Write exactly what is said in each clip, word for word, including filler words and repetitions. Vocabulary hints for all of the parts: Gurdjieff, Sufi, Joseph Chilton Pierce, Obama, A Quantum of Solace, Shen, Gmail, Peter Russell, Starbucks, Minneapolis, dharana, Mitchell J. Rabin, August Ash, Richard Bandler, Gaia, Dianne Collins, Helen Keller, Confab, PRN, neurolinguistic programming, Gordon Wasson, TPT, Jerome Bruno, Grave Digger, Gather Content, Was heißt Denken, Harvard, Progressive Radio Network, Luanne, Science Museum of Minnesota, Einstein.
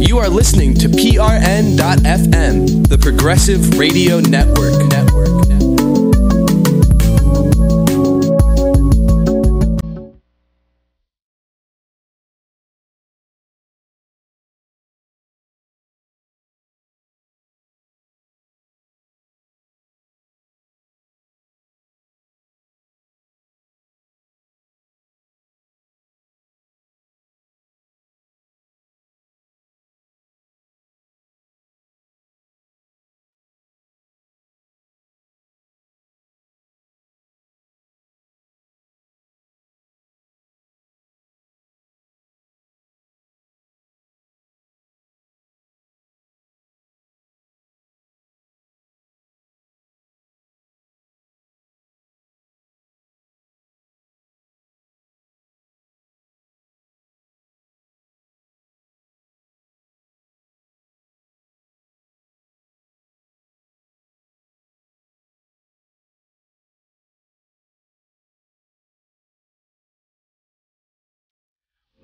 You are listening to P R N dot F M, the Progressive Radio Network. Network.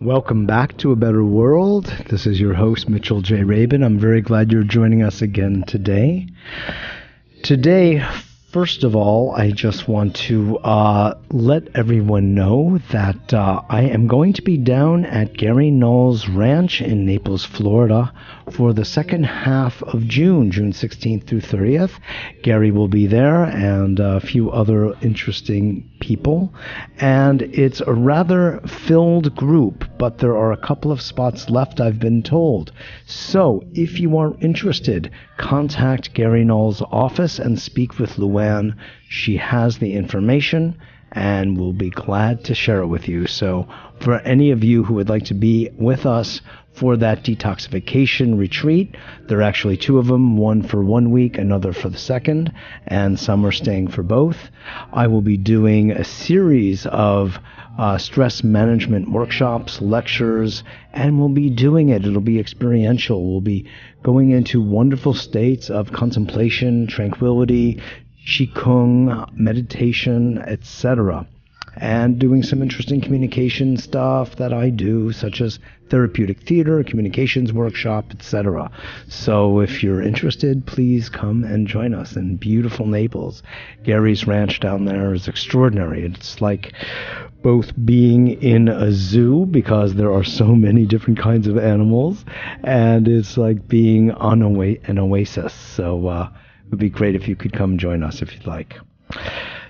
Welcome back to A Better World. This is your host, Mitchell J. Rabin. I'm very glad you're joining us again today. Today, first of all, I just want to uh, let everyone know that uh, I am going to be down at Gary Null's ranch in Naples, Florida for the second half of June, June sixteenth through thirtieth. Gary will be there and a few other interesting people, and it's a rather filled group, but there are a couple of spots left, I've been told. So if you are interested, contact Gary Null's office and speak with Luanne. She has the information and will be glad to share it with you. So for any of you who would like to be with us for that detoxification retreat, there are actually two of them, one for one week, another for the second, and some are staying for both. I will be doing a series of uh, stress management workshops, lectures, and we'll be doing it. It'll be experiential. We'll be going into wonderful states of contemplation, tranquility, qigong, meditation, et cetera, and doing some interesting communication stuff that I do, such as therapeutic theater, communications workshop, et cetera. So if you're interested, please come and join us in beautiful Naples. Gary's ranch down there is extraordinary. It's like both being in a zoo, because there are so many different kinds of animals, and it's like being on an oasis. So uh, it would be great if you could come join us if you'd like.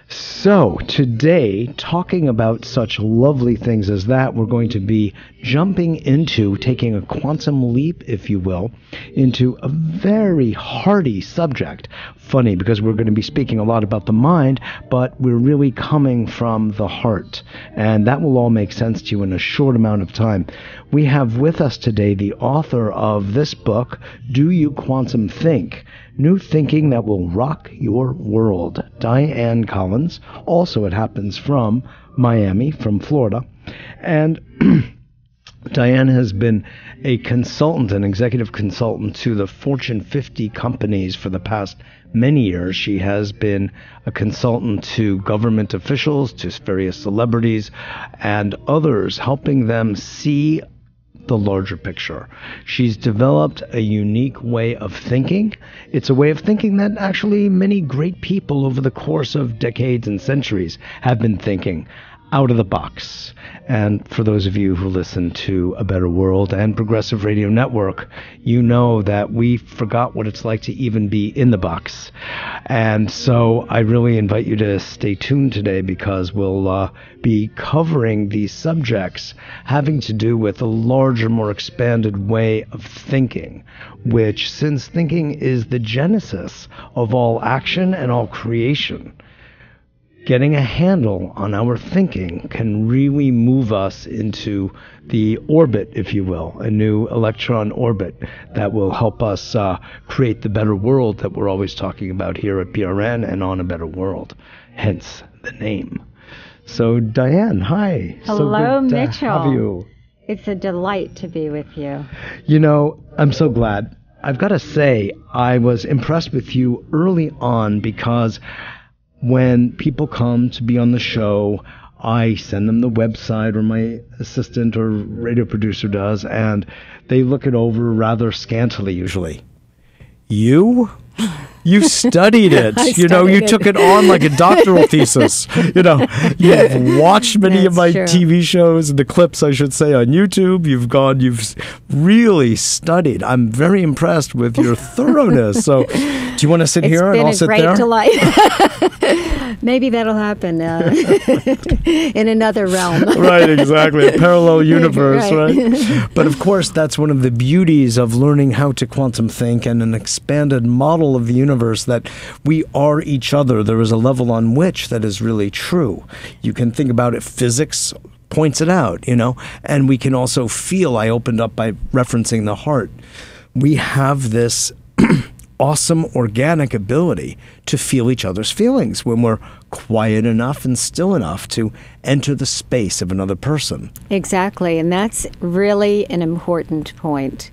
So today, talking about such lovely things as that, we're going to be jumping into taking a quantum leap, if you will, into a very hearty subject. Funny, because we're going to be speaking a lot about the mind, but we're really coming from the heart. And that will all make sense to you in a short amount of time. We have with us today the author of this book, Do You Quantum Think? New Thinking That Will Rock Your World, Dianne Collins. Also, it happens from Miami, from Florida. And Dianne has been a consultant, an executive consultant to the Fortune fifty companies for the past many years. She has been a consultant to government officials, to various celebrities, and others, helping them see the larger picture. She's developed a unique way of thinking. It's a way of thinking that actually many great people over the course of decades and centuries have been thinking out of the box. And for those of you who listen to A Better World and Progressive Radio Network, you know that we forgot what it's like to even be in the box. And so I really invite you to stay tuned today, because we'll uh, be covering these subjects having to do with a larger, more expanded way of thinking, which, since thinking is the genesis of all action and all creation, getting a handle on our thinking can really move us into the orbit, if you will, a new electron orbit that will help us uh, create the better world that we're always talking about here at P R N and on A Better World, hence the name. So, Dianne, hi. Hello, so good Mitchell. To have you. It's a delight to be with you. You know, I'm so glad. I've got to say, I was impressed with you early on, because when people come to be on the show, I send them the website, or my assistant or radio producer does, and they look it over rather scantily usually. You? You studied it. you know, you it. took it on like a doctoral thesis. You know, you've watched many That's of my true. T V shows, and the clips, I should say, on YouTube. You've gone, you've really studied. I'm very impressed with your thoroughness. So do you want to sit it's here and I'll sit there? It's been a great delight. Maybe that'll happen uh, in another realm. Right, exactly. A parallel universe, right. right? But of course, that's one of the beauties of learning how to quantum think and an expanded model of the universe. Universe that we are each other. There is a level on which that is really true. You can think about it. Physics points it out, you know, and we can also feel. I opened up by referencing the heart. We have this awesome organic ability to feel each other's feelings when we're quiet enough and still enough to enter the space of another person. Exactly. And that's really an important point.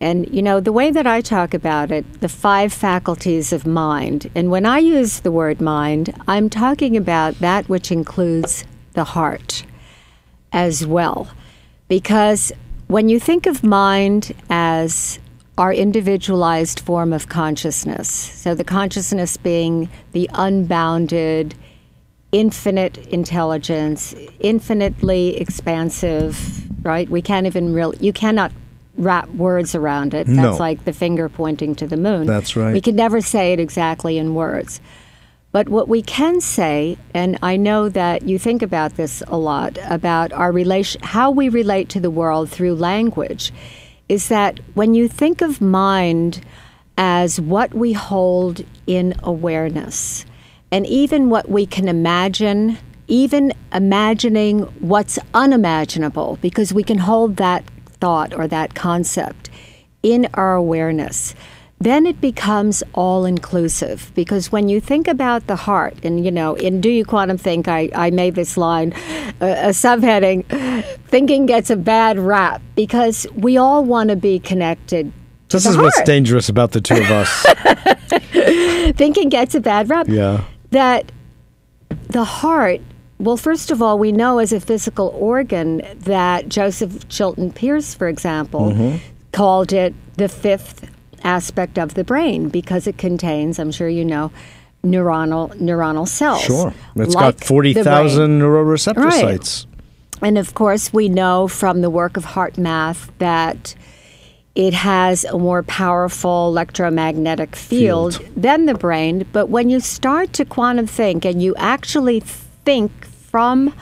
And, you know, the way that I talk about it, the five faculties of mind, and when I use the word mind, I'm talking about that which includes the heart as well. Because when you think of mind as our individualized form of consciousness, so the consciousness being the unbounded, infinite intelligence, infinitely expansive, right? We can't even really, you cannot wrap words around it. That's no. like the finger pointing to the moon. That's right. We can never say it exactly in words. But what we can say, and I know that you think about this a lot, about our relation, how we relate to the world through language, is that when you think of mind as what we hold in awareness, and even what we can imagine, even imagining what's unimaginable, because we can hold that thought or that concept in our awareness, then it becomes all-inclusive. Because when you think about the heart, and, you know, in Do You Quantum Think, I, I made this line, uh, a subheading, thinking gets a bad rap, because we all want to be connected to the heart. This is what's dangerous about the two of us. Thinking gets a bad rap. Yeah. That the heart... Well, first of all, we know as a physical organ that Joseph Chilton Pierce, for example, mm-hmm. called it the fifth aspect of the brain because it contains, I'm sure you know, neuronal neuronal cells. Sure. It's like got forty thousand neuroreceptor right. sites. And, of course, we know from the work of HeartMath that it has a more powerful electromagnetic field, field than the brain. But when you start to quantum think and you actually think, think from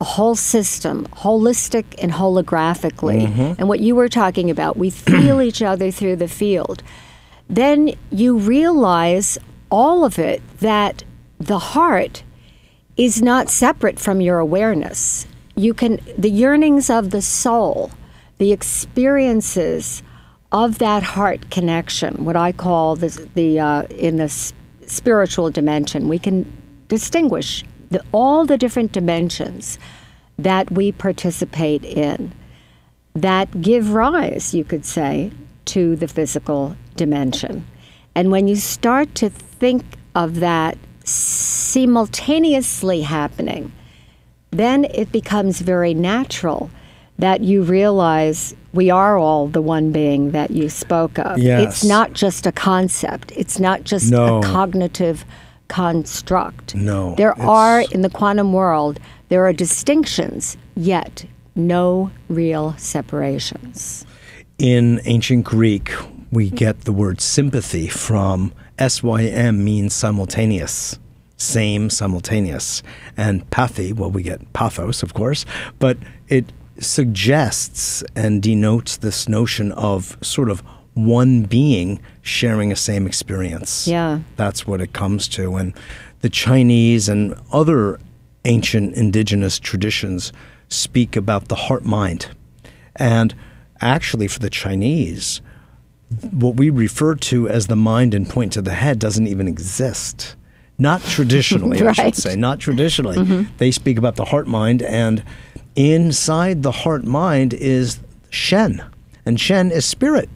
a whole system, holistic and holographically, mm-hmm. and what you were talking about, we feel each other through the field, then you realize all of it, that the heart is not separate from your awareness. You can, the yearnings of the soul, the experiences of that heart connection, what I call the, the uh, in the spiritual dimension, we can distinguish The, all the different dimensions that we participate in that give rise, you could say, to the physical dimension. And when you start to think of that simultaneously happening, then it becomes very natural that you realize we are all the one being that you spoke of. Yes. It's not just a concept. It's not just no. a cognitive construct. No. There it's... are, in the quantum world, there are distinctions, yet no real separations. In ancient Greek, we get the word sympathy from S Y M means simultaneous. Same, simultaneous. And pathy, well, we get pathos, of course, but it suggests and denotes this notion of sort of one being sharing a same experience. Yeah. That's what it comes to. And the Chinese and other ancient indigenous traditions speak about the heart-mind. And actually for the Chinese, what we refer to as the mind and point to the head doesn't even exist. Not traditionally, right. I should say. Not traditionally. Mm-hmm. They speak about the heart-mind, and inside the heart-mind is Shen. And Shen is spirit.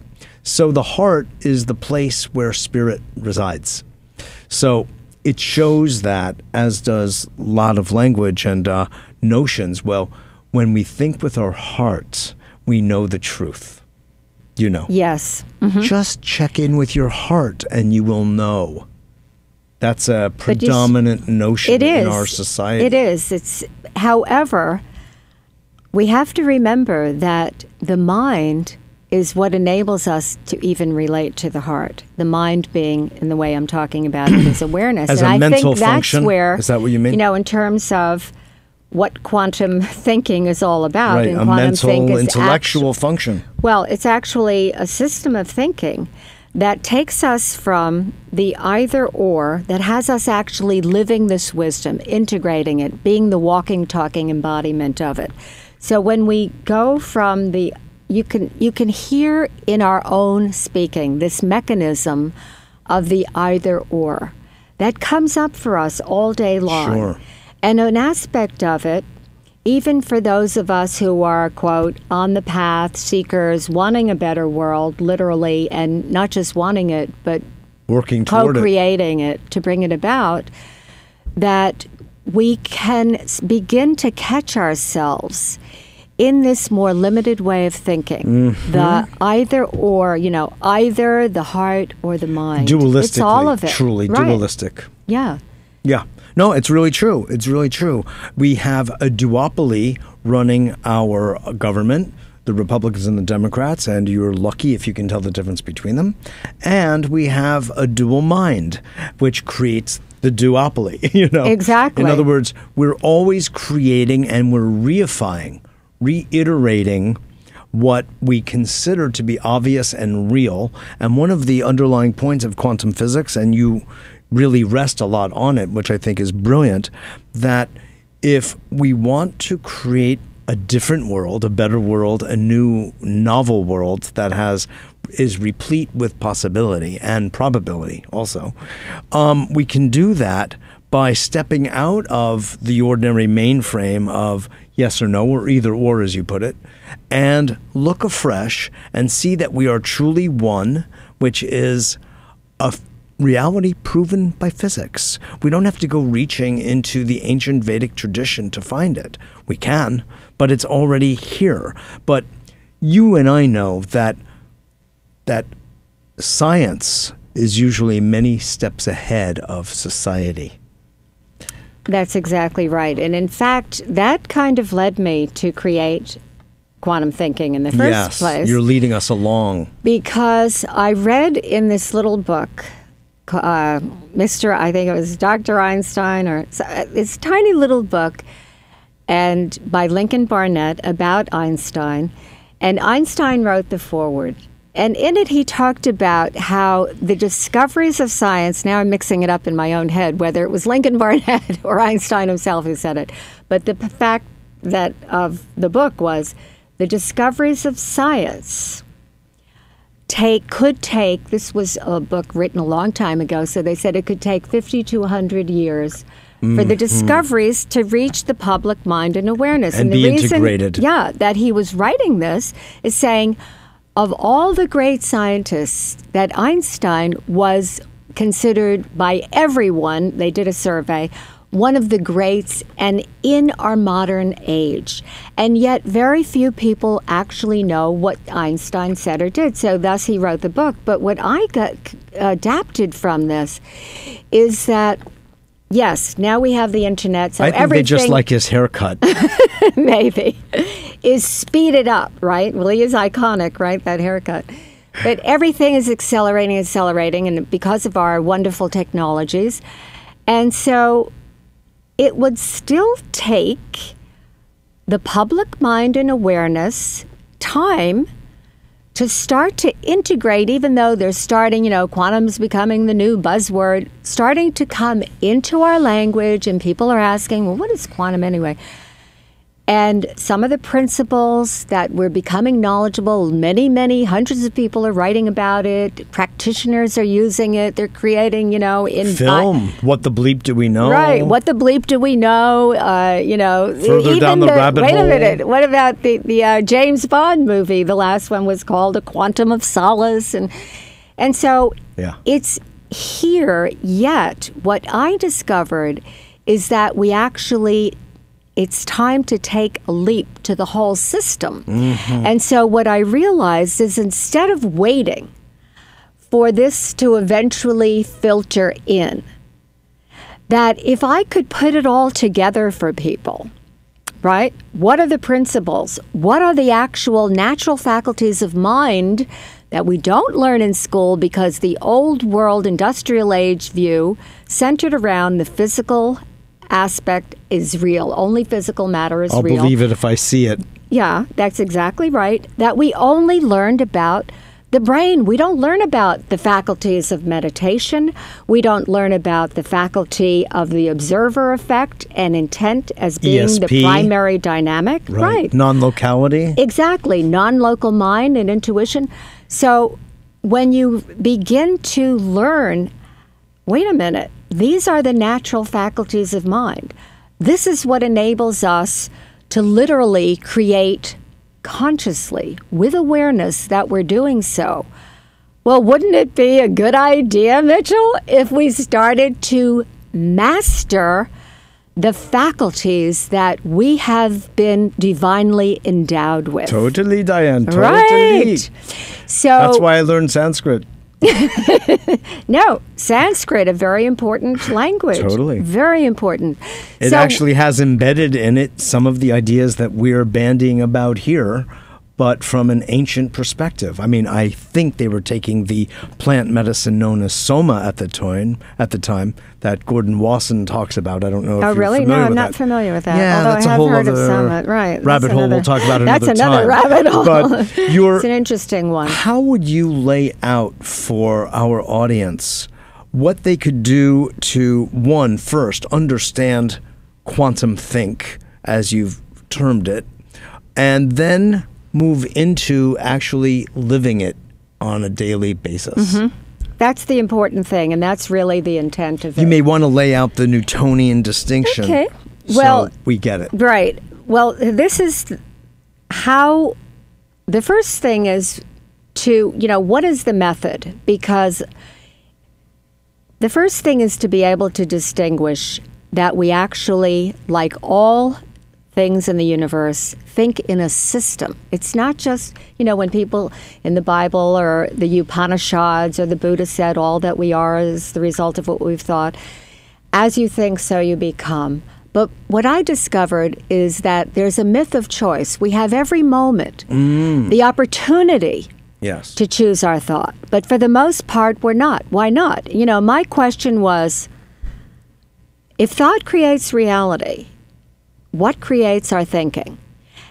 So the heart is the place where spirit resides. So it shows that, as does a lot of language. And uh, notions. Well, when we think with our hearts, we know the truth. You know. Yes. Mm-hmm. Just check in with your heart and you will know. That's a predominant notion it is. in our society. It is. It's, however, we have to remember that the mind is what enables us to even relate to the heart. The mind being, in the way I'm talking about it, is awareness. As and a I mental think that's function? Where, is that what you mean? You know, in terms of what quantum thinking is all about. Right, and a quantum mental, think is intellectual actu function. Well, it's actually a system of thinking that takes us from the either or, that has us actually living this wisdom, integrating it, being the walking, talking embodiment of it. So when we go from the, you can, you can hear in our own speaking this mechanism of the either or. That comes up for us all day long. Sure. And an aspect of it, even for those of us who are, quote, on the path, seekers, wanting a better world, literally, and not just wanting it, but working toward it, co-creating it to bring it about, that we can begin to catch ourselves in this more limited way of thinking. Mm-hmm. The either or, you know, either the heart or the mind. Dualistic. It's all of it. Truly right. Dualistic. Yeah. Yeah. No, it's really true. It's really true. We have a duopoly running our government, the Republicans and the Democrats, and you're lucky if you can tell the difference between them. And we have a dual mind, which creates the duopoly, you know? Exactly. In other words, we're always creating and we're reifying, reiterating what we consider to be obvious and real. And one of the underlying points of quantum physics, and you really rest a lot on it, which I think is brilliant, that if we want to create a different world, a better world, a new novel world that has is replete with possibility and probability also, um, we can do that by stepping out of the ordinary mainframe of yes or no, or either or, as you put it, and look afresh and see that we are truly one, which is a reality proven by physics. We don't have to go reaching into the ancient Vedic tradition to find it. We can, but it's already here. But you and I know that that science is usually many steps ahead of society. That's exactly right. And in fact, that kind of led me to create quantum thinking in the first yes, place. You're leading us along. Because I read in this little book, Uh, Mister I think it was Doctor Einstein, or this tiny little book, and by Lincoln Barnett about Einstein, and Einstein wrote the foreword, and in it he talked about how the discoveries of science, now I'm mixing it up in my own head whether it was Lincoln Barnett or Einstein himself who said it, but the fact that of the book was the discoveries of science Take, could take, this was a book written a long time ago, so they said it could take fifty to a hundred years mm, for the discoveries mm. to reach the public mind and awareness. And, and be the reason, integrated. Yeah, that he was writing this is saying, of all the great scientists, that Einstein was considered by everyone, they did a survey, one of the greats and in our modern age. And yet very few people actually know what Einstein said or did. So thus he wrote the book. But what I got adapted from this is that, yes, now we have the internet. So I think everything, they just like his haircut. Maybe. Is speeded up, right? Well, he is iconic, right, that haircut. But everything is accelerating, accelerating, and because of our wonderful technologies. And so it would still take the public mind and awareness time to start to integrate, even though they're starting, you know, quantum's becoming the new buzzword, starting to come into our language, and people are asking, well, what is quantum anyway? And some of the principles that we're becoming knowledgeable, many, many hundreds of people are writing about it. Practitioners are using it. They're creating, you know, in film. I, what the bleep do we know? Right. What the bleep do we know? Uh, you know, further even down the, the rabbit wait hole. Wait a minute. What about the the uh, James Bond movie? The last one was called A Quantum of Solace, and and so yeah. it's here. Yet what I discovered is that we actually it's time to take a leap to the whole system. Mm-hmm. And so what I realized is instead of waiting for this to eventually filter in, that if I could put it all together for people, right? What are the principles? What are the actual natural faculties of mind that we don't learn in school because the old world industrial age view centered around the physical aspect is real. Only physical matter is I'll real. I'll believe it if I see it. Yeah, that's exactly right. That we only learned about the brain. We don't learn about the faculties of meditation. We don't learn about the faculty of the observer effect and intent as being E S P, the primary dynamic. Right. right. Non-locality. Exactly. Non-local mind and intuition. So when you begin to learn, wait a minute, these are the natural faculties of mind. This is what enables us to literally create consciously, with awareness that we're doing so. Well, wouldn't it be a good idea, Mitchell, if we started to master the faculties that we have been divinely endowed with? Totally, Dianne. Totally. Right. So that's why I learned Sanskrit. No, Sanskrit, a very important language. Totally. Very important. It so, actually has embedded in it some of the ideas that we're bandying about here, but from an ancient perspective. I mean, I think they were taking the plant medicine known as Soma at the time, at the time that Gordon Wasson talks about. I don't know if oh, really? you're familiar no, with that. Oh, really? No, I'm not familiar with that. Yeah, although that's I have a whole heard other of Soma. Right, rabbit hole another, we'll talk about another that's time. That's another rabbit hole. But you're, it's an interesting one. How would you lay out for our audience what they could do to, one, first, understand quantum think, as you've termed it, and then move into actually living it on a daily basis? Mm-hmm. That's the important thing, and that's really the intent of it. You may want to lay out the Newtonian distinction. Okay. Well, so we get it. Right. Well, this is how the first thing is to, you know, what is the method? Because the first thing is to be able to distinguish that we actually, like all things in the universe, think in a system. It's not just, you know, when people in the Bible or the Upanishads or the Buddha said all that we are is the result of what we've thought. As you think, so you become. But what I discovered is that there's a myth of choice. We have every moment mm. the opportunity yes. to choose our thought. But for the most part, we're not. Why not? You know, my question was, if thought creates reality, what creates our thinking?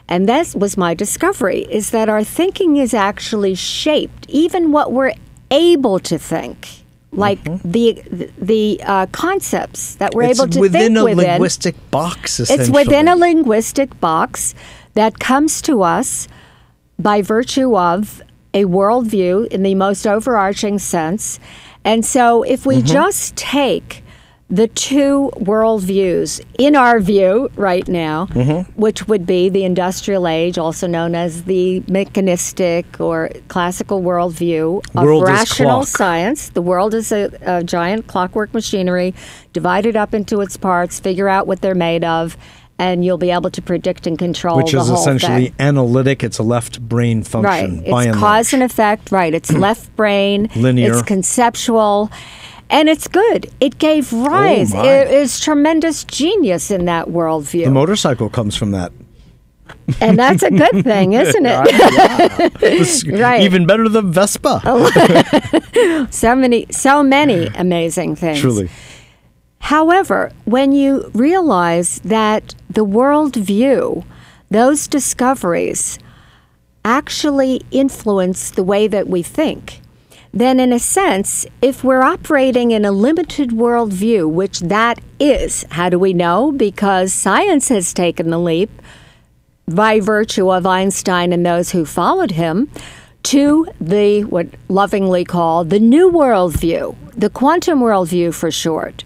And this was my discovery, is that our thinking is actually shaped, even what we're able to think, like mm-hmm. the the uh, concepts that we're it's able to within think a within. It's within a linguistic box, essentially. It's within a linguistic box that comes to us by virtue of a worldview in the most overarching sense. And so if we mm-hmm. just take the two worldviews in our view right now, mm-hmm. which would be the industrial age, also known as the mechanistic or classical worldview of world rational science. The world is a, a giant clockwork machinery, divided up into its parts, figure out what they're made of, and you'll be able to predict and control the whole thing. Which is essentially analytic. It's a left brain function. Right. It's by and cause and effect. Right. It's left brain. Linear. It's conceptual. And it's good. It gave rise. Oh it is tremendous genius in that worldview. The motorcycle comes from that. And that's a good thing, isn't it? Yeah, yeah. Right. Even better than Vespa. So many, so many amazing things. Truly. However, when you realize that the worldview, those discoveries, actually influence the way that we think, then in a sense, if we're operating in a limited worldview, which that is, how do we know? Because science has taken the leap, by virtue of Einstein and those who followed him, to the, what lovingly called, the new worldview, the quantum worldview for short.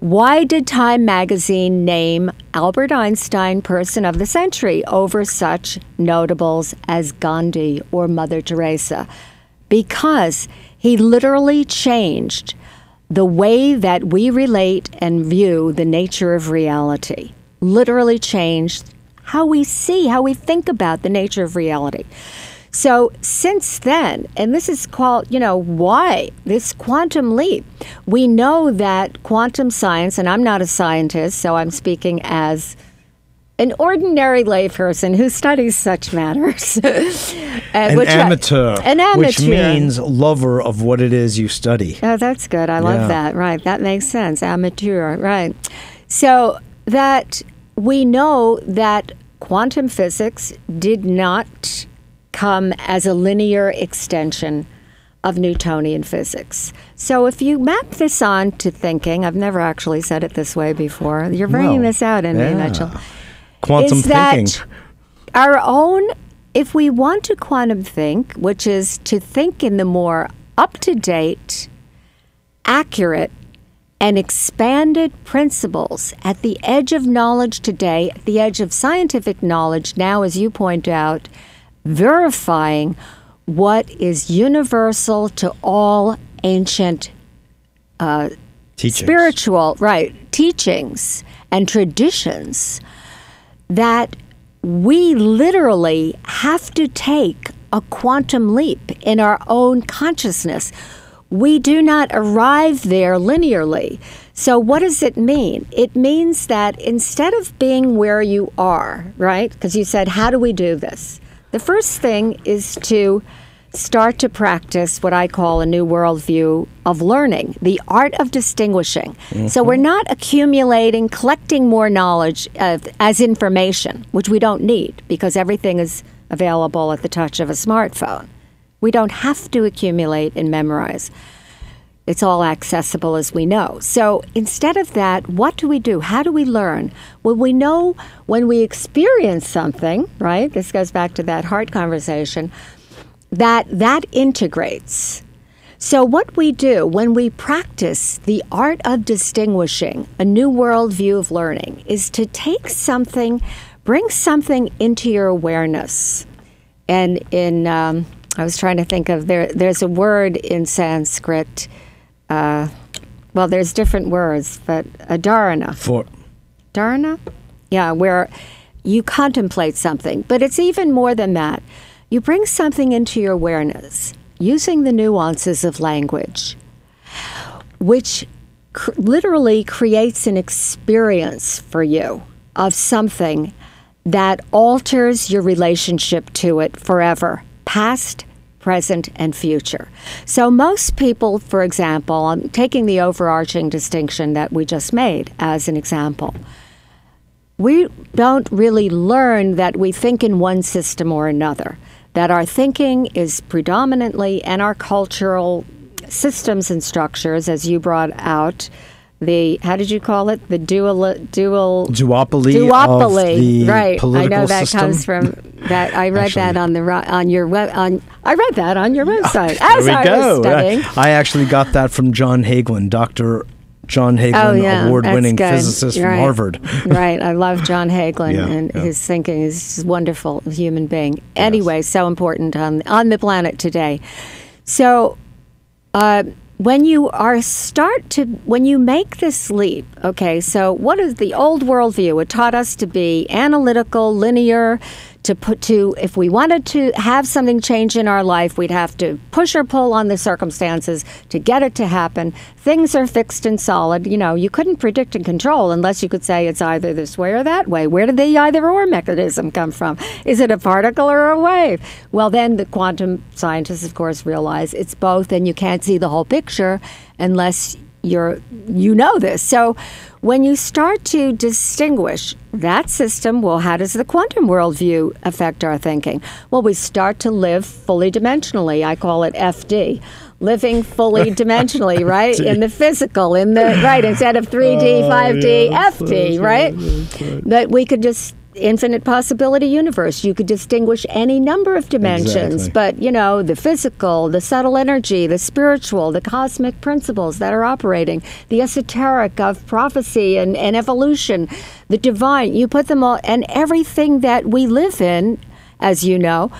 Why did Time magazine name Albert Einstein Person of the Century over such notables as Gandhi or Mother Teresa? Because he literally changed the way that we relate and view the nature of reality. literally changed how we see, how we think about the nature of reality. So since then, and this is called, you know, why this quantum leap? We know that quantum science, and I'm not a scientist, so I'm speaking as an ordinary layperson who studies such matters. uh, an, which amateur, I, an amateur. Which means lover of what it is you study. Oh, that's good. I love yeah. that. Right. That makes sense. Amateur. Right. So that we know that quantum physics did not come as a linear extension of Newtonian physics. So if you map this on to thinking, I've never actually said it this way before. You're bringing no. this out in yeah. me, Mitchell. Quantum is thinking. That our own, if we want to quantum think, which is to think in the more up-to-date, accurate, and expanded principles at the edge of knowledge today, at the edge of scientific knowledge now, as you point out, verifying what is universal to all ancient uh, spiritual right teachings and traditions, that we literally have to take a quantum leap in our own consciousness. We do not arrive there linearly. So what does it mean? It means that instead of being where you are, right? Because you said, how do we do this? The first thing is to start to practice what I call a new worldview of learning, the art of distinguishing. Mm-hmm. So we're not accumulating, collecting more knowledge of, as information, which we don't need because everything is available at the touch of a smartphone. We don't have to accumulate and memorize. It's all accessible as we know. So instead of that, what do we do? How do we learn? Well, we know when we experience something, right? This goes back to that heart conversation, that that integrates. So what we do when we practice the art of distinguishing, a new worldview of learning, is to take something, bring something into your awareness. And in, um, I was trying to think of, there. there's a word in Sanskrit, Uh, well, there's different words, but a dharana. For dharana? Yeah, where you contemplate something. But it's even more than that. You bring something into your awareness using the nuances of language, which cr literally creates an experience for you of something that alters your relationship to it forever, past, present, and future. So most people, for example, I'm taking the overarching distinction that we just made as an example. We don't really learn that we think in one system or another, that our thinking is predominantly, and our cultural systems and structures, as you brought out, the, how did you call it? The dual, dual, duopoly, duopoly. Of the right. I know that system. Comes from that. I read actually, that on the on your web. On I read that on your website. Oh, as I go. was studying. I, I actually got that from John Hagelin, Doctor John Hagelin, oh, yeah, award-winning physicist right. from Harvard. Right. I love John Hagelin yeah, and yeah. his thinking. He's a wonderful human being. Anyway, yes. so important on on the planet today. So. Uh, When you are start to, when you make this leap, okay, so what is the old worldview? It taught us to be analytical, linear, to put to, if we wanted to have something change in our life, we'd have to push or pull on the circumstances to get it to happen. Things are fixed and solid. You know, you couldn't predict and control unless you could say it's either this way or that way. Where did the either or mechanism come from? Is it a particle or a wave? Well, then the quantum scientists, of course, realize it's both, and you can't see the whole picture unless you're, you know this. So when you start to distinguish that system, well, how does the quantum worldview affect our thinking? Well, we start to live fully dimensionally. I call it F D, living fully dimensionally, right? In the physical, in the, right, instead of three D, oh, five D, yeah, F D, right? That right. we could just, infinite possibility universe. You could distinguish any number of dimensions, exactly. but, you know, the physical, the subtle energy, the spiritual, the cosmic principles that are operating, the esoteric of prophecy and, and evolution, the divine, you put them all, and everything that we live in, as you know,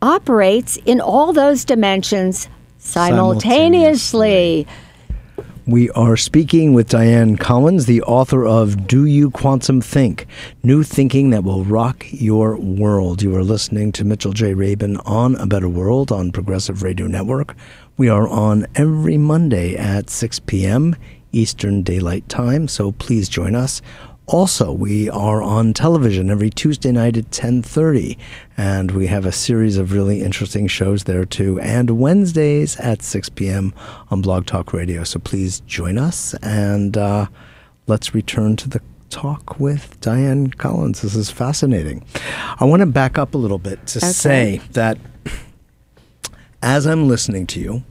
operates in all those dimensions simultaneously. simultaneously. We are speaking with Dianne Collins, the author of Do You Quantum Think? New Thinking That Will Rock Your World. You are listening to Mitchell J. Rabin on A Better World on Progressive Radio Network. We are on every Monday at six p m Eastern Daylight Time, so please join us. Also, we are on television every Tuesday night at ten thirty, and we have a series of really interesting shows there too, and Wednesdays at six p m on Blog Talk Radio. So please join us, and uh, let's return to the talk with Dianne Collins. This is fascinating. I want to back up a little bit to okay. say that as I'm listening to you,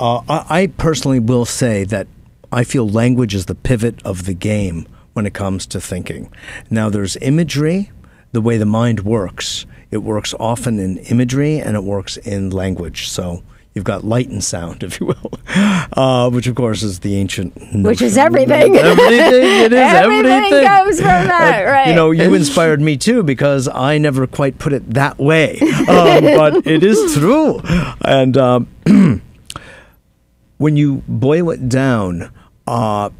uh, I, I personally will say that I feel language is the pivot of the game when it comes to thinking. Now, there's imagery, the way the mind works. It works often in imagery and it works in language. So you've got light and sound, if you will, uh, which, of course, is the ancient notion. Which is everything. Everything. It is everything. Everything comes from that, right. Uh, you know, you inspired me, too, because I never quite put it that way. Um, but it is true. And um, when you boil it down, uh,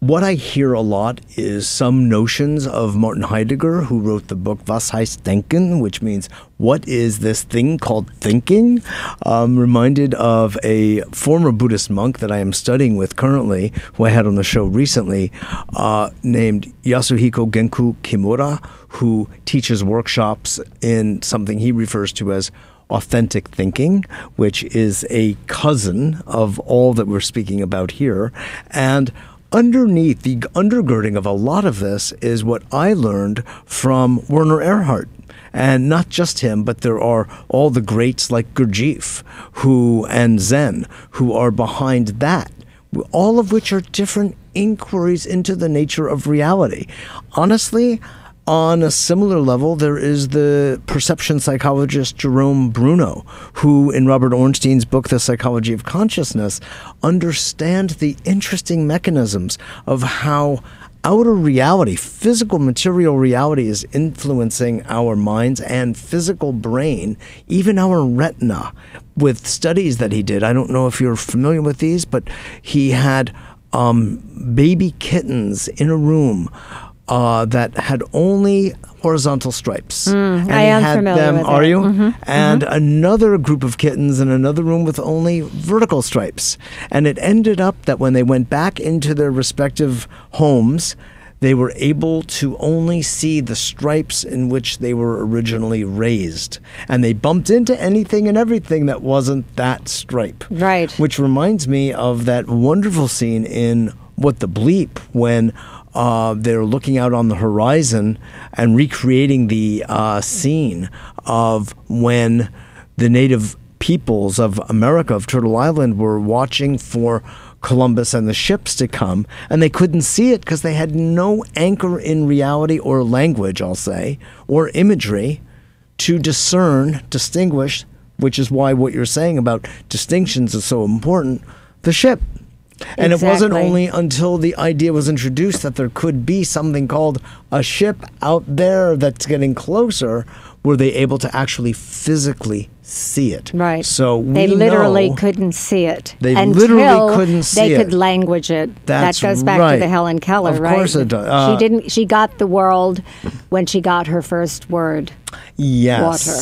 what I hear a lot is some notions of Martin Heidegger, who wrote the book Was heißt Denken, which means what is this thing called thinking? I'm reminded of a former Buddhist monk that I am studying with currently, who I had on the show recently, uh, named Yasuhiko Genku Kimura, who teaches workshops in something he refers to as authentic thinking, which is a cousin of all that we're speaking about here. And underneath, the undergirding of a lot of this is what I learned from Werner Erhard. And not just him, but there are all the greats like Gurdjieff who, and Zen who are behind that, all of which are different inquiries into the nature of reality. Honestly, on a similar level, there is the perception psychologist Jerome Bruno, who in Robert Ornstein's book, The Psychology of Consciousness, understands the interesting mechanisms of how outer reality, physical material reality, is influencing our minds and physical brain, even our retina, with studies that he did. I don't know if you're familiar with these, but he had um, baby kittens in a room Uh, that had only horizontal stripes. Mm, and I am had familiar them, with Are it. you? Mm-hmm. And mm-hmm. another group of kittens in another room with only vertical stripes. And it ended up that when they went back into their respective homes, they were able to only see the stripes in which they were originally raised. And they bumped into anything and everything that wasn't that stripe. Right. Which reminds me of that wonderful scene in What the Bleep, when Uh, they're looking out on the horizon and recreating the uh, scene of when the native peoples of America, of Turtle Island, were watching for Columbus and the ships to come, and they couldn't see it because they had no anchor in reality or language, I'll say, or imagery to discern, distinguish, which is why what you're saying about distinctions is so important, the ship. And exactly. It wasn't only until the idea was introduced that there could be something called a ship out there that's getting closer were they able to actually physically see it. Right. So we They literally know couldn't see it. They literally couldn't see they it. They could language it. That's that goes back right. to the Helen Keller, of right? Of course it does. Uh, she, didn't, she got the world when she got her first word. Yes. Water.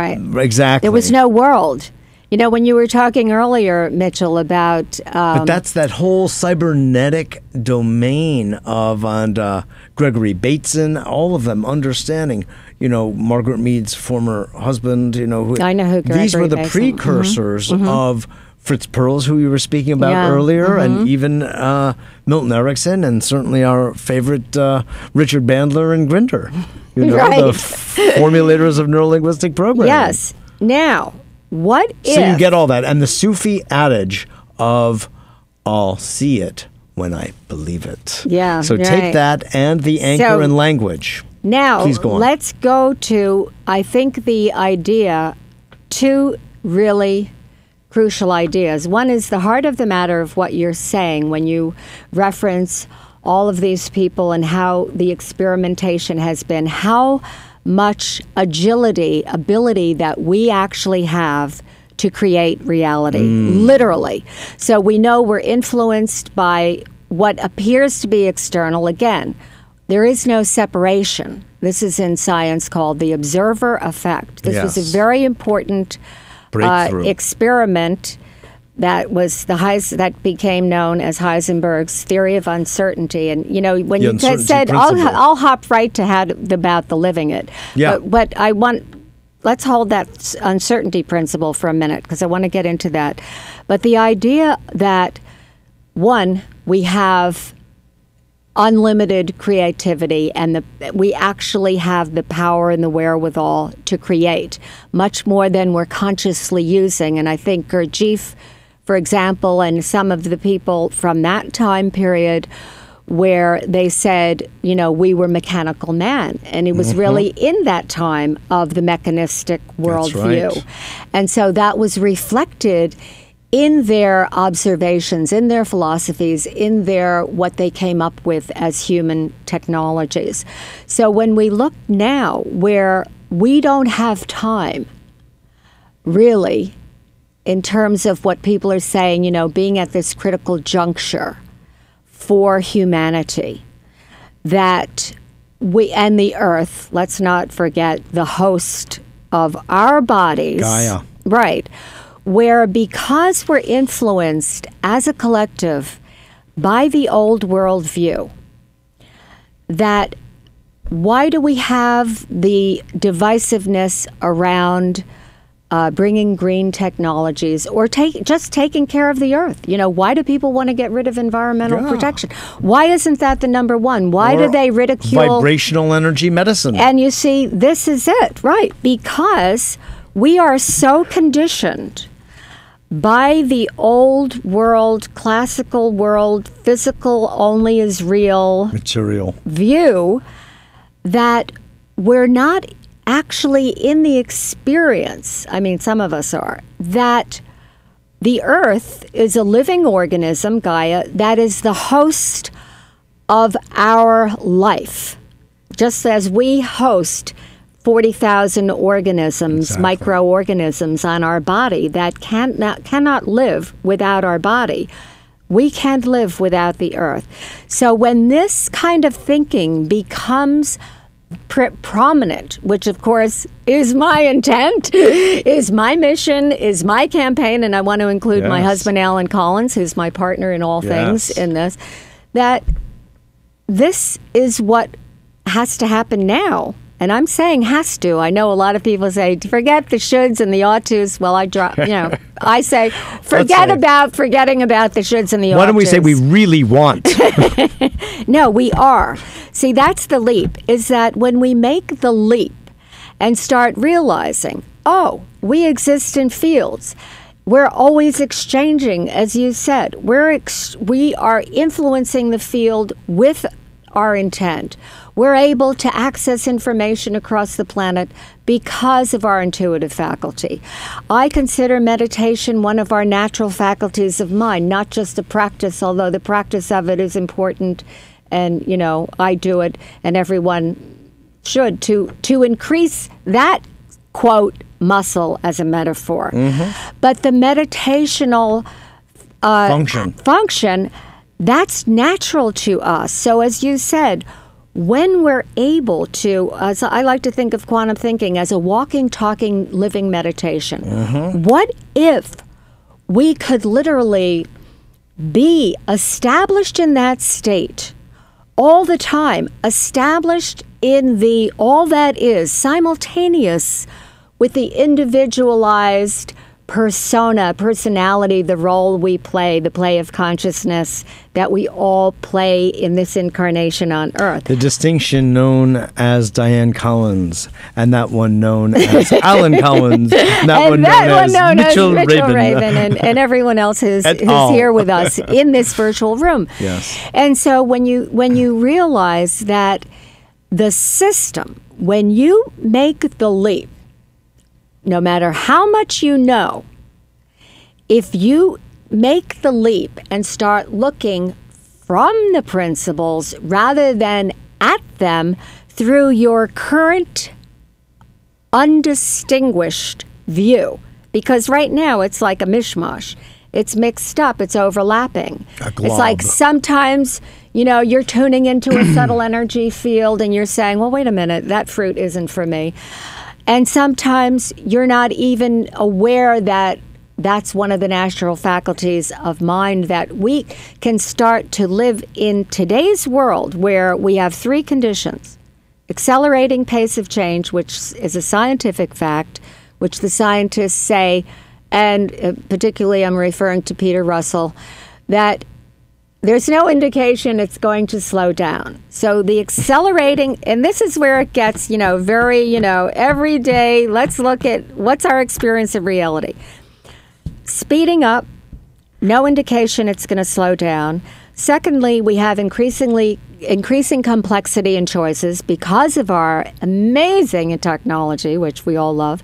Right. Exactly. There was no world. You know, when you were talking earlier, Mitchell, about Um, but that's that whole cybernetic domain of and, uh, Gregory Bateson, all of them understanding, you know, Margaret Mead's former husband, you know. Who, I know who Gregory These were the Bateson. precursors mm-hmm. of Fritz Perls, who we were speaking about yeah. earlier, mm-hmm. and even uh, Milton Erickson, and certainly our favorite uh, Richard Bandler and Grinder, you know, right. the formulators of neurolinguistic programming. Yes. Now, what if? So you get all that. And the Sufi adage of, I'll see it when I believe it. Yeah. So right. take that and the anchor so, in language. Now, Please go on. let's go to, I think, the idea, two really crucial ideas. One is the heart of the matter of what you're saying when you reference all of these people and how the experimentation has been. How much agility, ability that we actually have to create reality, mm. literally. So we know we're influenced by what appears to be external. Again, there is no separation. This is in science called the observer effect. This yes. was a very important uh, experiment that was the Heis that became known as Heisenberg's theory of uncertainty. And you know, when the you said, I'll, I'll hop right to how to, about the living it. Yeah. But, but I want, let's hold that uncertainty principle for a minute, because I want to get into that. But the idea that, one, we have unlimited creativity, and the, we actually have the power and the wherewithal to create much more than we're consciously using. And I think Gurdjieff, for example, and some of the people from that time period where they said, you know, we were mechanical man. And it was mm-hmm. really in that time of the mechanistic worldview. Right. And so that was reflected in their observations, in their philosophies, in their what they came up with as human technologies. So when we look now where we don't have time, really, in terms of what people are saying, you know, being at this critical juncture for humanity, that we, and the earth, let's not forget the host of our bodies. Gaia. Right. Where because we're influenced as a collective by the old world view, that why do we have the divisiveness around uh, bringing green technologies or take, just taking care of the earth? You know, why do people want to get rid of environmental yeah. protection? Why isn't that the number one? Why or do they ridicule vibrational energy medicine? And you see, this is it, right? Because we are so conditioned by the old world, classical world, physical only is real material view, that we're not actually in the experience, I mean some of us are, that the earth is a living organism, Gaia, that is the host of our life. Just as we host forty thousand organisms, exactly. microorganisms on our body that cannot, cannot live without our body. We can't live without the earth. So when this kind of thinking becomes pr prominent, which of course is my intent, is my mission, is my campaign, and I want to include yes. my husband, Alan Collins, who's my partner in all yes. things in this, that this is what has to happen now. And I'm saying has to. I know a lot of people say, forget the shoulds and the ought tos. Well, I drop, you know, I say, forget about forgetting about the shoulds and the ought tos. Why don't we say we really want? No, we are. See, that's the leap, is that when we make the leap and start realizing, oh, we exist in fields. We're always exchanging, as you said. We're ex we are influencing the field with our intent. We're able to access information across the planet because of our intuitive faculty. I consider meditation one of our natural faculties of mind, not just a practice, although the practice of it is important, and you know, I do it and everyone should, to to increase that quote muscle as a metaphor. Mm-hmm. But the meditational uh, function function that's natural to us. So as you said, when we're able to, uh, so I like to think of quantum thinking as a walking, talking, living meditation. Mm-hmm. What if we could literally be established in that state all the time, established in the all that is, simultaneous with the individualized persona, personality, the role we play, the play of consciousness that we all play in this incarnation on Earth. The distinction known as Dianne Collins, and that one known as Alan Collins, and that, and one, that known one known as Mitchell, as Mitchell Rabin, Rabin and, and everyone else who's, who's here with us in this virtual room. Yes. And so when you, when you realize that the system, when you make the leap, no matter how much you know, if you make the leap and start looking from the principles rather than at them through your current undistinguished view, Because right now it's like a mishmash. It's mixed up. It's overlapping. It's like sometimes, you know, you're tuning into a subtle energy field and you're saying, well, wait a minute, that fruit isn't for me. And sometimes you're not even aware that that's one of the natural faculties of mind that we can start to live in today's world where we have three conditions. Accelerating pace of change, which is a scientific fact, which the scientists say, and particularly I'm referring to Peter Russell, that there's no indication it's going to slow down. So the accelerating, and this is where it gets, you know, very, you know, every day, let's look at what's our experience of reality. Speeding up, no indication it's going to slow down. Secondly, we have increasingly increasing complexity and choices because of our amazing technology, which we all love.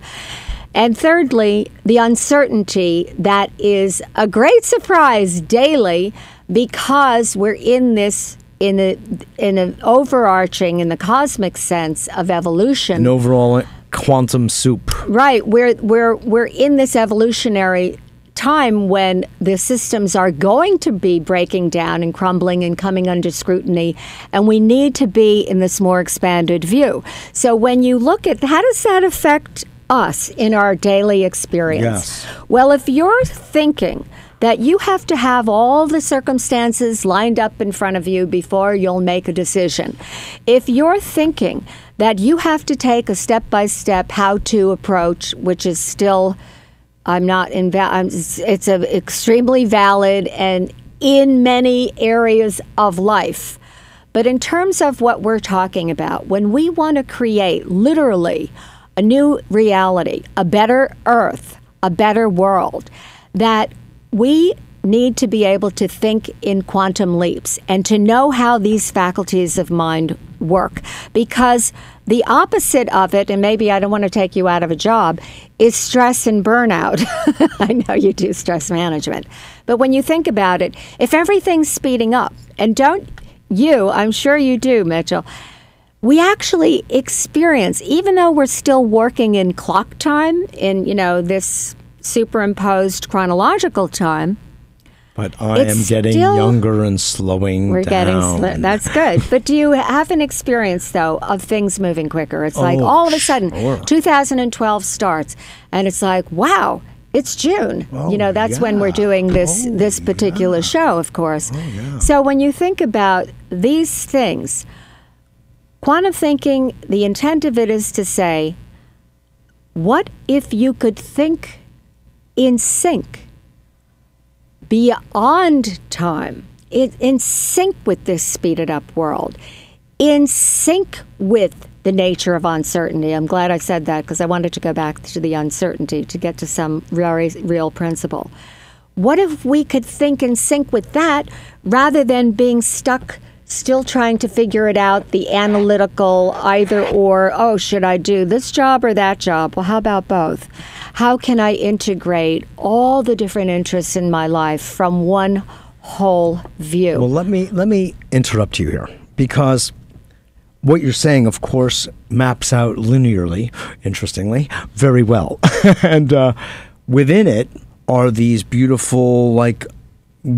And thirdly, the uncertainty that is a great surprise daily because we're in this, in a, in an overarching, in the cosmic sense of evolution. An overall quantum soup. Right. We're, we're, we're in this evolutionary time when the systems are going to be breaking down and crumbling and coming under scrutiny, and we need to be in this more expanded view. So when you look at how does that affect us in our daily experience? Yes. Well, if you're thinking that you have to have all the circumstances lined up in front of you before you'll make a decision, if you're thinking that you have to take a step-by-step how-to approach, which is still I'm not in, I'm, it's an extremely valid and in many areas of life. But in terms of what we're talking about, when we want to create literally a new reality, a better earth, a better world, that we need to be able to think in quantum leaps and to know how these faculties of mind work. Because the opposite of it, and maybe I don't want to take you out of a job, is stress and burnout. I know you do stress management. But when you think about it, if everything's speeding up, and don't you, I'm sure you do, Mitchell, we actually experience, even though we're still working in clock time, in, you know, this superimposed chronological time, but I it's am getting still, younger and slowing we're down. Getting sl that's good. But do you have an experience, though, of things moving quicker? It's oh, like all of a sudden, sure. two thousand twelve starts, and it's like, wow, it's June. Oh, you know, that's yeah. when we're doing this, oh, this particular yeah. show, of course. Oh, yeah. So when you think about these things, quantum thinking, the intent of it is to say, what if you could think in sync? Beyond time, it, in sync with this speeded up world, in sync with the nature of uncertainty. I'm glad I said that because I wanted to go back to the uncertainty to get to some very real principle. What if we could think in sync with that rather than being stuck still trying to figure it out, the analytical either or, oh, should I do this job or that job? Well, how about both? How can I integrate all the different interests in my life from one whole view? Well, let me, let me interrupt you here, because what you're saying, of course, maps out linearly, interestingly, very well. And uh, within it are these beautiful, like,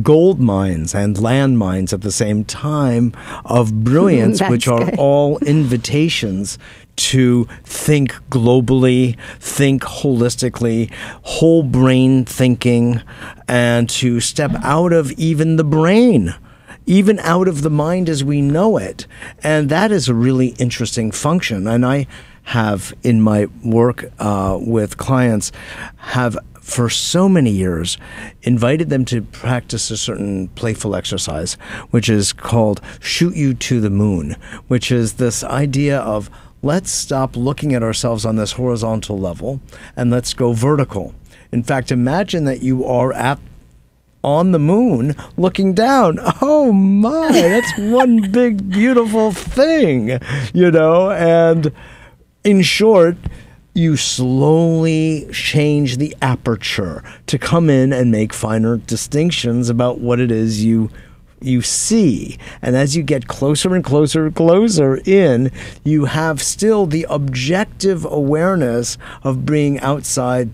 gold mines and land mines at the same time of brilliance, which are good. all invitations to think globally, think holistically, whole brain thinking, and to step out of even the brain, even out of the mind as we know it. And that is a really interesting function. And I have in my work uh, with clients have for so many years, invited them to practice a certain playful exercise, which is called Shoot You to the Moon, which is this idea of let's stop looking at ourselves on this horizontal level and let's go vertical. In fact, imagine that you are at on the moon looking down. Oh my, that's one big, beautiful thing, you know? And in short, you slowly change the aperture to come in and make finer distinctions about what it is you you see. And as you get closer and closer and closer in, you have still the objective awareness of being outside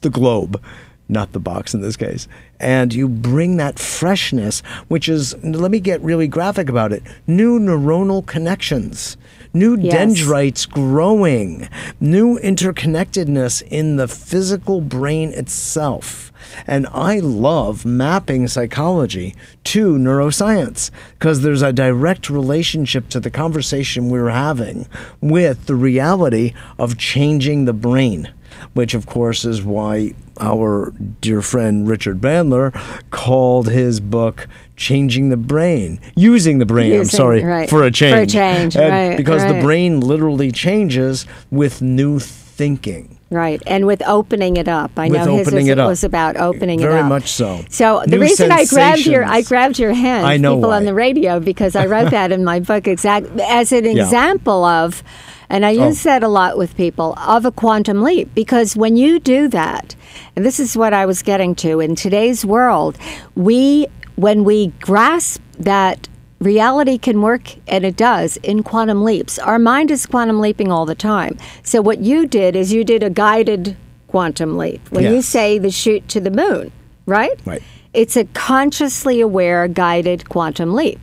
the globe, not the box in this case. And you bring that freshness, which is, let me get really graphic about it, new neuronal connections, new yes. dendrites growing, new interconnectedness in the physical brain itself. And I love mapping psychology to neuroscience because there's a direct relationship to the conversation we're having with the reality of changing the brain, which, of course, is why our dear friend Richard Bandler called his book Changing the Brain, Using the Brain, Using, I'm sorry, right. for a change. For a change, and right. Because right. the brain literally changes with new thinking. Right, and with opening it up. I with know his was, it was about opening Very it up. Very much so. So the New reason sensations. I grabbed your I grabbed your hand, I know people why. on the radio, because I wrote that in my book exactly as an yeah. example of, and I use oh. that a lot with people, of a quantum leap. Because when you do that, and this is what I was getting to, in today's world, we when we grasp that reality can work, and it does, in quantum leaps. Our mind is quantum leaping all the time. So what you did is you did a guided quantum leap. When yes. you say the shoot to the moon, right? Right. It's a consciously aware guided quantum leap.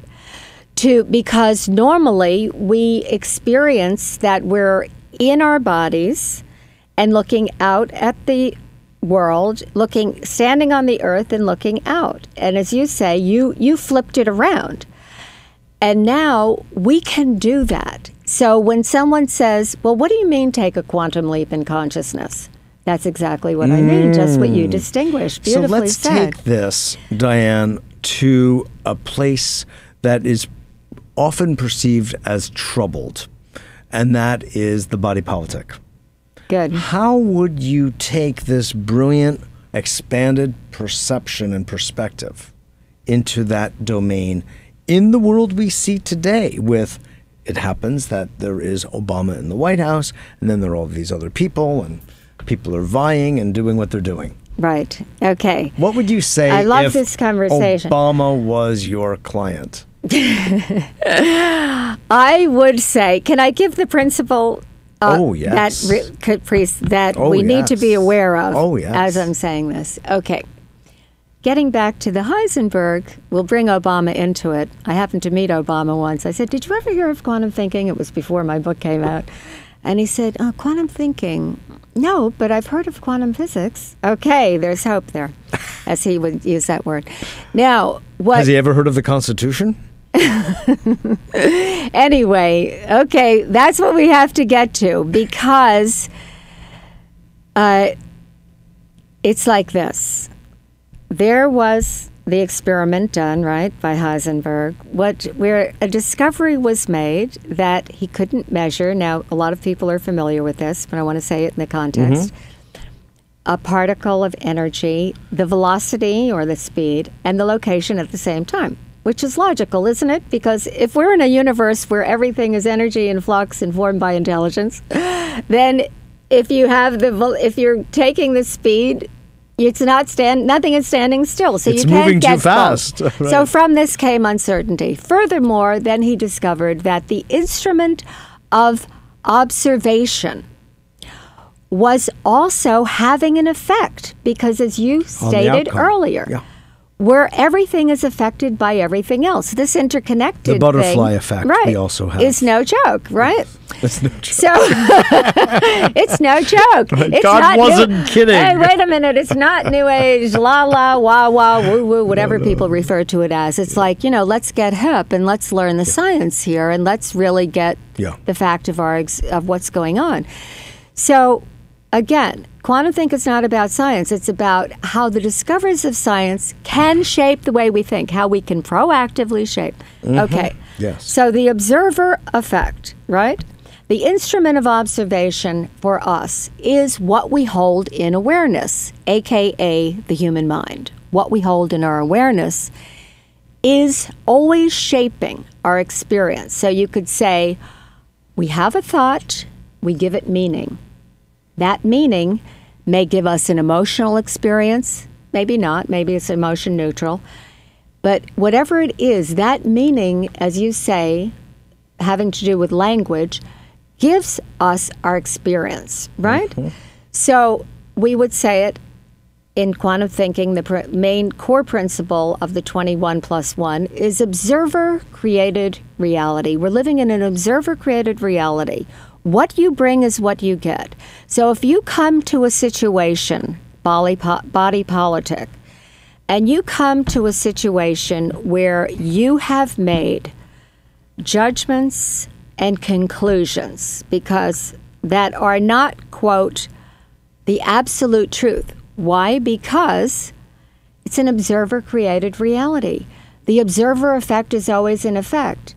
To because normally we experience that we're in our bodies and looking out at the world, looking standing on the earth and looking out. And as you say, you you flipped it around. And now we can do that. So when someone says, well, what do you mean take a quantum leap in consciousness? That's exactly what mm. I mean, just what you distinguished. Beautifully So let's said. take this, Dianne, to a place that is often perceived as troubled, and that is the body politic. Good. How would you take this brilliant, expanded perception and perspective into that domain in the world we see today with, it happens that there is Obama in the White House, and then there are all these other people, and people are vying and doing what they're doing? Right. Okay. What would you say I love if this conversation. Obama was your client? I would say, can I give the principle uh, oh, yes. that, re that oh, we yes. need to be aware of oh, yes. as I'm saying this? Okay. Getting back to the Heisenberg, we'll bring Obama into it. I happened to meet Obama once. I said, did you ever hear of quantum thinking? It was before my book came out. And he said, oh, quantum thinking. No, but I've heard of quantum physics. Okay, there's hope there, as he would use that word. Now, what... Has he ever heard of the Constitution? Anyway, okay, that's what we have to get to, because uh, it's like this. There was the experiment done, right, by Heisenberg, what, where a discovery was made that he couldn't measure. Now, a lot of people are familiar with this, but I want to say it in the context. Mm-hmm. A particle of energy, the velocity or the speed, and the location at the same time, which is logical, isn't it? Because if we're in a universe where everything is energy in flux informed by intelligence, then if you have the, if you're taking the speed, It's not stand. Nothing is standing still, so it's you can't get fast. Right. So from this came uncertainty. Furthermore, then he discovered that the instrument of observation was also having an effect, because, as you stated earlier, yeah. where everything is affected by everything else, this interconnected the butterfly thing, effect. Right, we also have is no joke, right? It's no joke. So it's no joke. It's God not wasn't new. kidding. Hey, wait a minute. It's not New Age, la la, wah wah, woo woo, whatever no, no. people refer to it as. It's yeah. like, you know, let's get hip and let's learn the yeah. science here, and let's really get yeah. the fact of our ex of what's going on. So again, quantum think is not about science. It's about how the discoveries of science can shape the way we think, how we can proactively shape. Mm-hmm. Okay. Yes. So the observer effect, right? The instrument of observation for us is what we hold in awareness, a k a the human mind. What we hold in our awareness is always shaping our experience. So you could say, we have a thought, we give it meaning. That meaning may give us an emotional experience, maybe not, maybe it's emotion neutral. But whatever it is, that meaning, as you say, having to do with language, gives us our experience, right? Mm-hmm. So we would say it in quantum thinking, the pr main core principle of the twenty-one plus one is observer-created reality. We're living in an observer-created reality. What you bring is what you get. So if you come to a situation, body, po body politic, and you come to a situation where you have made judgments and conclusions because that are not, quote, the absolute truth. Why? Because it's an observer-created reality. The observer effect is always in effect.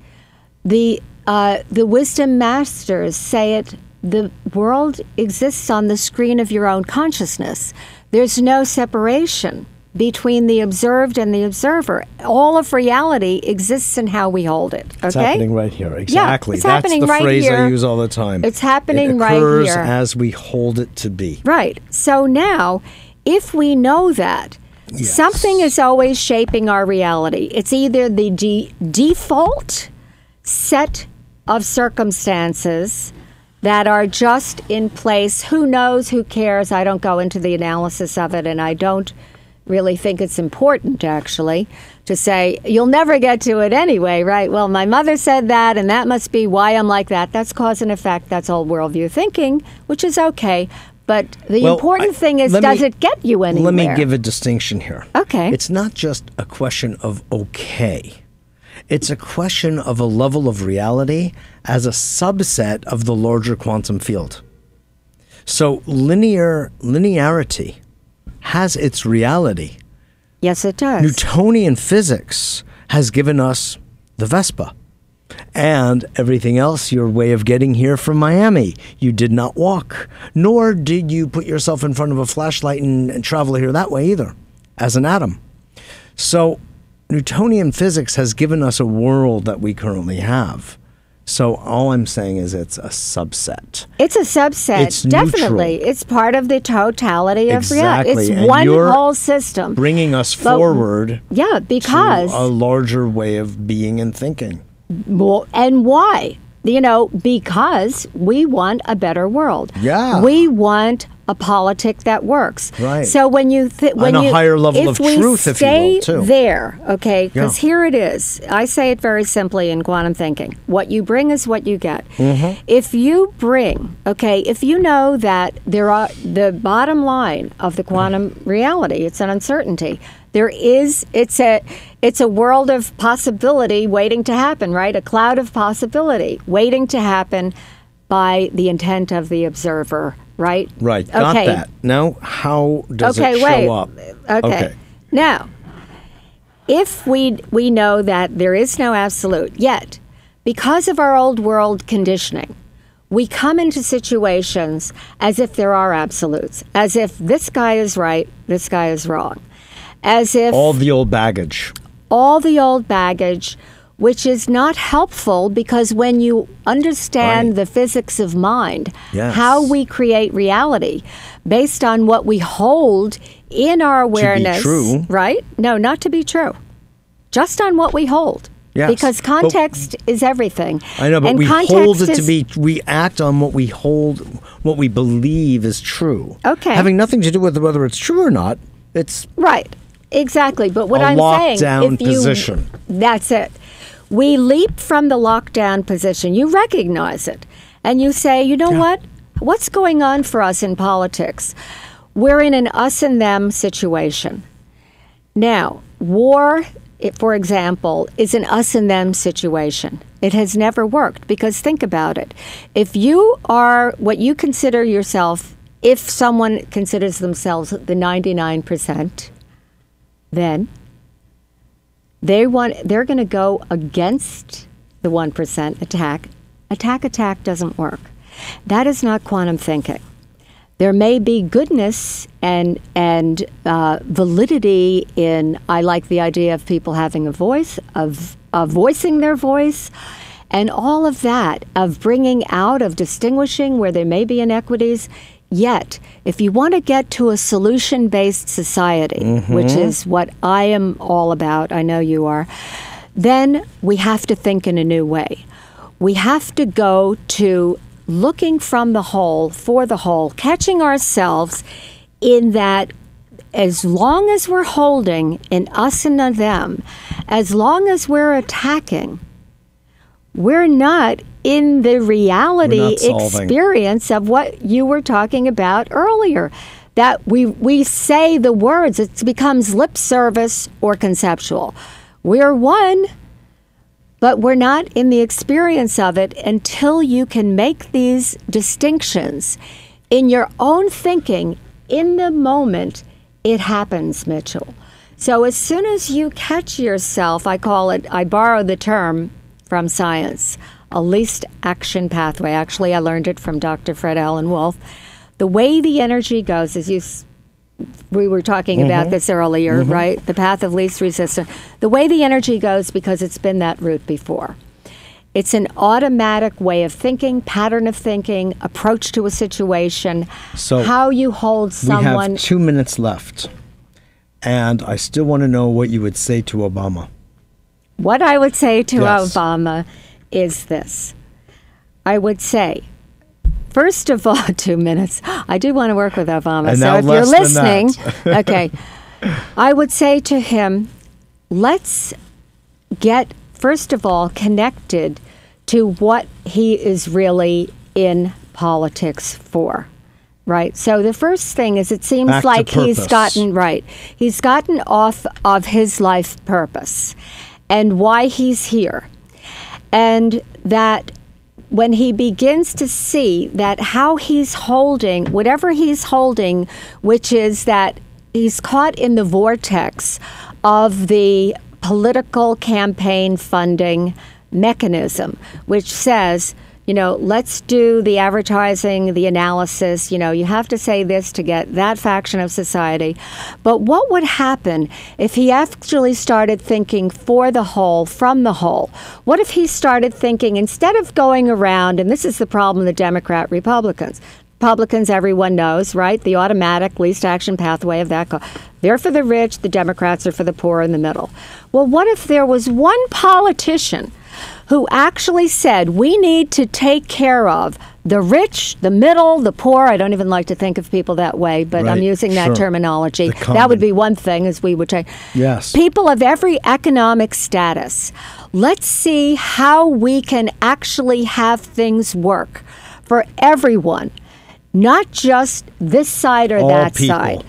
The, uh, the wisdom masters say it, the world exists on the screen of your own consciousness. There's no separation between the observed and the observer. All of reality exists in how we hold it. Okay? It's happening right here. Exactly. Yeah, it's That's happening the right phrase here. I use all the time. It's happening right here. It occurs right here. As we hold it to be. Right. So now, if we know that, yes. something is always shaping our reality. It's either the de default set of circumstances that are just in place. Who knows? Who cares? I don't go into the analysis of it, and I don't really think it's important, actually, to say, you'll never get to it anyway, right? Well, my mother said that, and that must be why I'm like that. That's cause and effect. That's all worldview thinking, which is okay. But the well, important I, thing is, does me, it get you anywhere? Let me give a distinction here. Okay. It's not just a question of okay. It's a question of a level of reality as a subset of the larger quantum field. So linear linearity has its reality. Yes, it does. Newtonian physics has given us the Vespa and everything else, your way of getting here from Miami. You did not walk, nor did you put yourself in front of a flashlight and, and travel here that way either, as an atom. So Newtonian physics has given us a world that we currently have. So all I'm saying is it's a subset. It's a subset. It's definitely. Neutral. It's part of the totality of exactly. reality. It's and one you're whole system. Bringing us but, forward yeah, because to a larger way of being and thinking. Well, and why? You know, because we want a better world. Yeah. We want a politic that works. Right. So when you th when on a you, higher level of truth, if you will, too. There, okay, because yeah. here it is. I say it very simply in quantum thinking. What you bring is what you get. Mm-hmm. If you bring, okay, if you know that there are the bottom line of the quantum mm. reality, it's an uncertainty. There is, it's a, it's a world of possibility waiting to happen, right? A cloud of possibility waiting to happen by the intent of the observer. Right? Right. Okay. Got that. Now, how does okay, it show wait. up? Okay. okay. Now, if we, we know that there is no absolute, yet, because of our old world conditioning, we come into situations as if there are absolutes, as if this guy is right, this guy is wrong, as if... All the old baggage. All the old baggage, which is not helpful because when you understand right. the physics of mind, yes. how we create reality based on what we hold in our awareness, to be true. right? No, not to be true. Just on what we hold. Yes. Because context but, is everything. I know, but and we hold it is, to be, we act on what we hold, what we believe is true. Okay. Having nothing to do with whether it's true or not, it's... Right, exactly. But what I'm saying... A lockdown position. You, that's it. We leap from the lockdown position. You recognize it. And you say, you know yeah. what? What's going on for us in politics? We're in an us and them situation. Now, war, for example, is an us and them situation. It has never worked because think about it. If you are what you consider yourself, if someone considers themselves the ninety-nine percent, then... They want, they're going to go against the one percent attack. Attack, attack doesn't work. That is not quantum thinking. There may be goodness and, and uh, validity in, I like the idea of people having a voice, of, of voicing their voice, and all of that, of bringing out, of distinguishing where there may be inequities. Yet, if you want to get to a solution-based society, mm-hmm. which is what I am all about, I know you are, then we have to think in a new way. We have to go to looking from the whole for the whole, catching ourselves in that as long as we're holding an us and a them, as long as we're attacking, we're not in the reality experience of what you were talking about earlier. That we, we say the words, it becomes lip service or conceptual. We're one, but we're not in the experience of it until you can make these distinctions in your own thinking. In the moment, it happens, Mitchell. So as soon as you catch yourself, I call it, I borrow the term from science, a least action pathway. Actually, I learned it from Doctor Fred Allen Wolf. The way the energy goes, as you, we were talking mm-hmm. about this earlier, mm-hmm. right? The path of least resistance. The way the energy goes, because it's been that route before. It's an automatic way of thinking, pattern of thinking, approach to a situation, so how you hold someone. We have two minutes left, and I still want to know what you would say to Obama. What I would say to yes. Obama is this. I would say, first of all, two minutes. I do want to work with Obama, and so if you're listening, okay, I would say to him, let's get, first of all, connected to what he is really in politics for, right? So the first thing is, it seems Back like he's gotten, right, he's gotten off of his life purpose and why he's here. And that when he begins to see that how he's holding, whatever he's holding, which is that he's caught in the vortex of the political campaign funding mechanism, which says, you know, let's do the advertising, the analysis, you know, you have to say this to get that faction of society. But what would happen if he actually started thinking for the whole, from the whole? What if he started thinking, instead of going around, and this is the problem the Democrat Republicans, Republicans, everyone knows, right? The automatic least action pathway of that. They're for the rich, the Democrats are for the poor in the middle. Well, what if there was one politician who actually said, we need to take care of the rich, the middle, the poor? I don't even like to think of people that way, but right. I'm using that sure. terminology. That would be one thing, as we would say. Yes. People of every economic status. Let's see how we can actually have things work for everyone. Not just this side or All that people. side.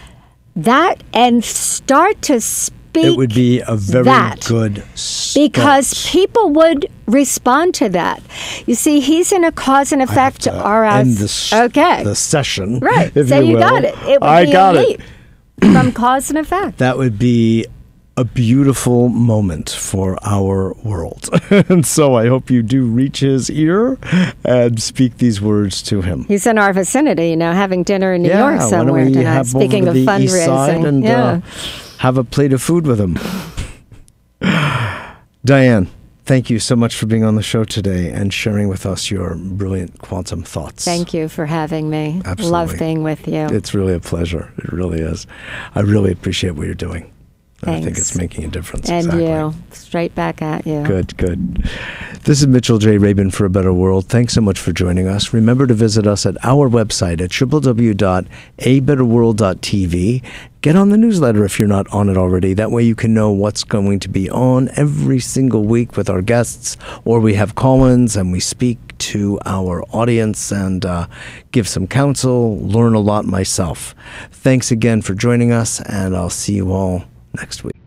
That, and start to speak It would be a very that, good start. Because people would respond to that. You see, he's in a cause and effect. I have to or end this, okay. the session, right? If so you, you got it. It would I be got a leap it. From cause and effect. That would be a beautiful moment for our world. And so I hope you do reach his ear and speak these words to him. He's in our vicinity, you know, having dinner in New yeah, York somewhere tonight, speaking of fundraising. And, yeah. uh, have a plate of food with him. Dianne, thank you so much for being on the show today and sharing with us your brilliant quantum thoughts. Thank you for having me. Absolutely. Love being with you. It's really a pleasure. It really is. I really appreciate what you're doing. Thanks. I think it's making a difference. And exactly. you. Straight back at you. Good, good. This is Mitchell J. Rabin for A Better World. Thanks so much for joining us. Remember to visit us at our website at w w w dot a better world dot t v. Get on the newsletter if you're not on it already. That way you can know what's going to be on every single week with our guests, or we have call-ins and we speak to our audience and uh, give some counsel, learn a lot myself. Thanks again for joining us, and I'll see you all next week.